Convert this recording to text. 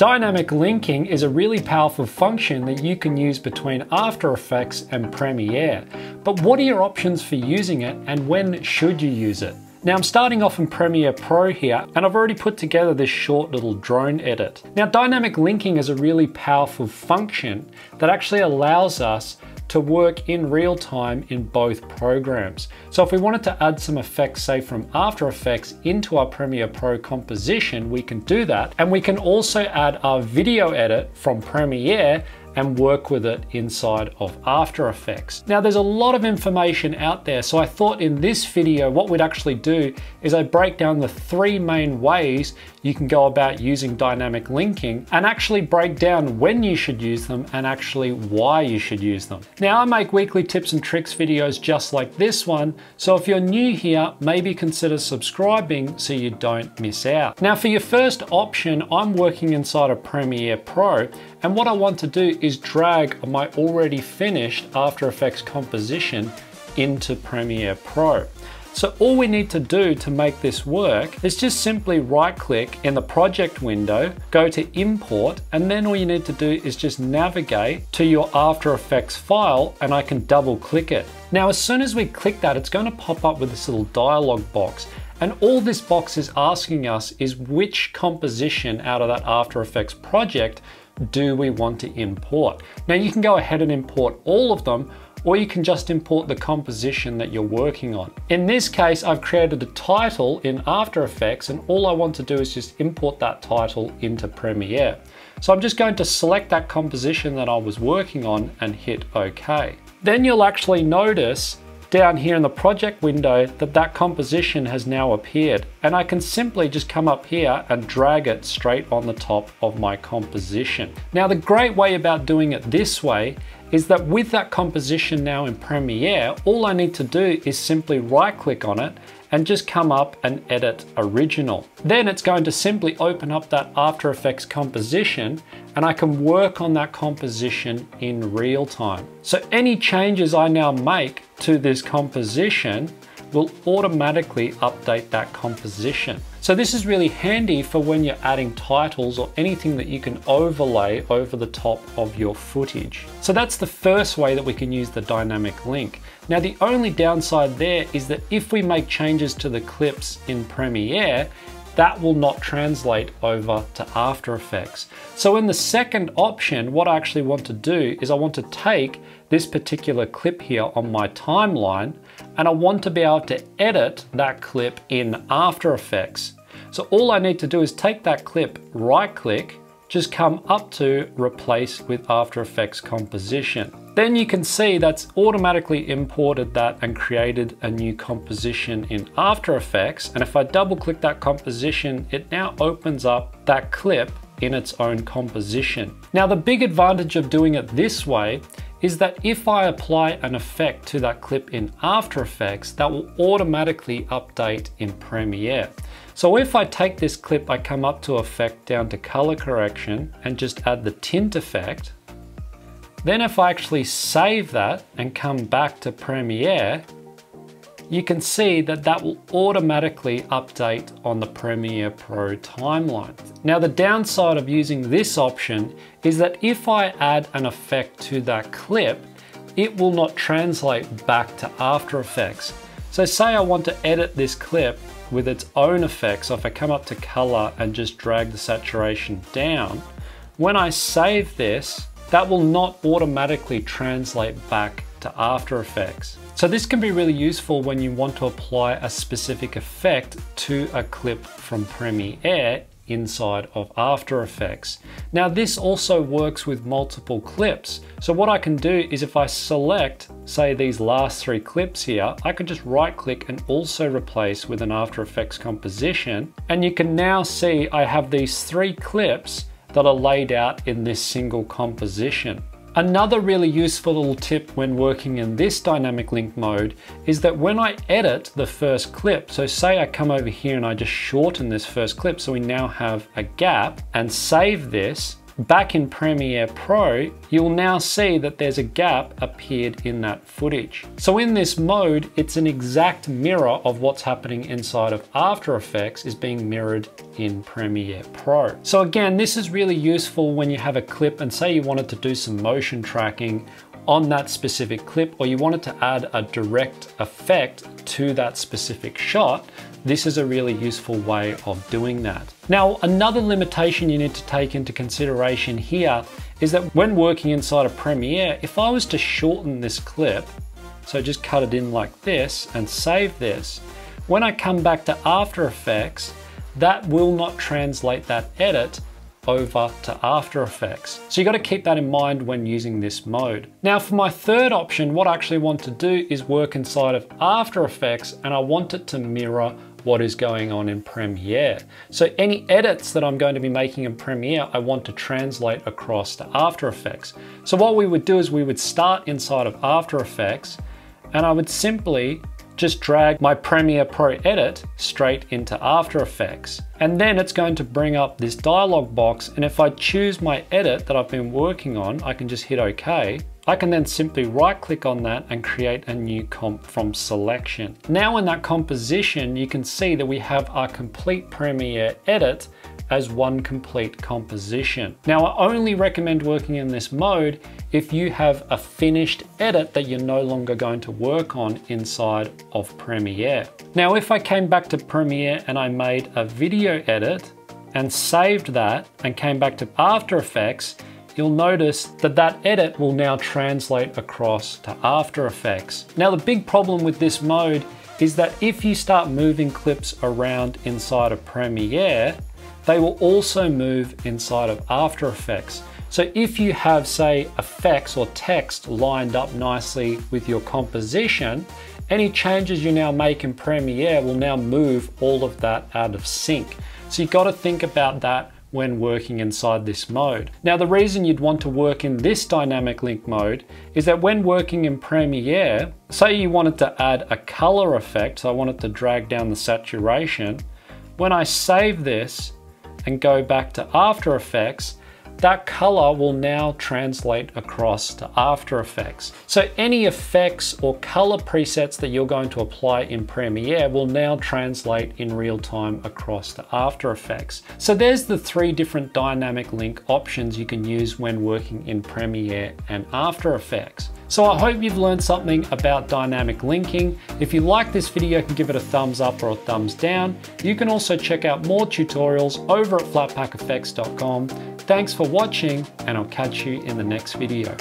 Dynamic linking is a really powerful function that you can use between After Effects and Premiere. But what are your options for using it, and when should you use it? Now I'm starting off in Premiere Pro here, and I've already put together this short little drone edit. Now dynamic linking is a really powerful function that actually allows us to work in real time in both programs. So if we wanted to add some effects, say from After Effects into our Premiere Pro composition, we can do that. And we can also add our video edit from Premiere and work with it inside of After Effects. Now there's a lot of information out there, so I thought in this video what we'd actually do is I break down the three main ways you can go about using dynamic linking, and actually break down when you should use them and actually why you should use them. Now I make weekly tips and tricks videos just like this one, so if you're new here, maybe consider subscribing so you don't miss out. Now for your first option, I'm working inside of Premiere Pro, and what I want to do is drag my already finished After Effects composition into Premiere Pro. So all we need to do to make this work is just simply right click in the project window, go to import, and then all you need to do is just navigate to your After Effects file, and I can double click it. Now as soon as we click that, it's going to pop up with this little dialog box. And all this box is asking us is which composition out of that After Effects project do we want to import. Now you can go ahead and import all of them, or you can just import the composition that you're working on. In this case, I've created a title in After Effects, and all I want to do is just import that title into Premiere. So I'm just going to select that composition that I was working on and hit OK. Then you'll actually notice down here in the project window that that composition has now appeared, and I can simply just come up here and drag it straight on the top of my composition. Now the great way about doing it this way is that with that composition now in Premiere, all I need to do is simply right click on it and just come up and edit original. Then it's going to simply open up that After Effects composition, and I can work on that composition in real time. So any changes I now make to this composition will automatically update that composition. So this is really handy for when you're adding titles or anything that you can overlay over the top of your footage. So that's the first way that we can use the dynamic link. Now the only downside there is that if we make changes to the clips in Premiere, that will not translate over to After Effects. So in the second option, what I actually want to do is I want to take this particular clip here on my timeline, and I want to be able to edit that clip in After Effects. So all I need to do is take that clip, right click, just come up to replace with After Effects composition. Then you can see that's automatically imported that and created a new composition in After Effects. And if I double click that composition, it now opens up that clip in its own composition. Now the big advantage of doing it this way is that if I apply an effect to that clip in After Effects, that will automatically update in Premiere. So if I take this clip, I come up to effect, down to color correction, and just add the tint effect. Then if I actually save that and come back to Premiere, you can see that that will automatically update on the Premiere Pro timeline. Now the downside of using this option is that if I add an effect to that clip, it will not translate back to After Effects. So say I want to edit this clip with its own effect. So if I come up to color and just drag the saturation down, when I save this, that will not automatically translate back to After Effects. So this can be really useful when you want to apply a specific effect to a clip from Premiere inside of After Effects. Now this also works with multiple clips. So what I can do is if I select, say, these last three clips here, I can just right click and also replace with an After Effects composition. And you can now see I have these three clips that are laid out in this single composition. Another really useful little tip when working in this dynamic link mode is that when I edit the first clip, so say I come over here and I just shorten this first clip, so we now have a gap, and save this, back in Premiere Pro, you'll now see that there's a gap appeared in that footage. So in this mode, it's an exact mirror of what's happening inside of After Effects is being mirrored in Premiere Pro. So again, this is really useful when you have a clip and say you wanted to do some motion tracking on that specific clip, or you wanted to add a direct effect to that specific shot. This is a really useful way of doing that. Now, another limitation you need to take into consideration here is that when working inside of Premiere, if I was to shorten this clip, so just cut it in like this and save this, when I come back to After Effects, that will not translate that edit over to After Effects. So you got to keep that in mind when using this mode. Now for my third option, what I actually want to do is work inside of After Effects, and I want it to mirror what is going on in Premiere. So any edits that I'm going to be making in Premiere, I want to translate across to After Effects. So what we would do is we would start inside of After Effects, and I would simply just drag my Premiere Pro edit straight into After Effects. And then it's going to bring up this dialog box. And if I choose my edit that I've been working on, I can just hit OK. I can then simply right click on that and create a new comp from selection. Now in that composition, you can see that we have our complete Premiere edit as one complete composition. Now I only recommend working in this mode if you have a finished edit that you're no longer going to work on inside of Premiere. Now if I came back to Premiere and I made a video edit and saved that and came back to After Effects, you'll notice that that edit will now translate across to After Effects. Now the big problem with this mode is that if you start moving clips around inside of Premiere, they will also move inside of After Effects. So if you have, say, effects or text lined up nicely with your composition, any changes you now make in Premiere will now move all of that out of sync. So you've got to think about that when working inside this mode. Now, the reason you'd want to work in this dynamic link mode is that when working in Premiere, say you wanted to add a color effect, so I wanted to drag down the saturation. When I save this and go back to After Effects, that color will now translate across to After Effects. So any effects or color presets that you're going to apply in Premiere will now translate in real time across to After Effects. So there's the three different dynamic link options you can use when working in Premiere and After Effects. So I hope you've learned something about dynamic linking. If you like this video, you can give it a thumbs up or a thumbs down. You can also check out more tutorials over at flatpackfx.com. Thanks for watching, and I'll catch you in the next video.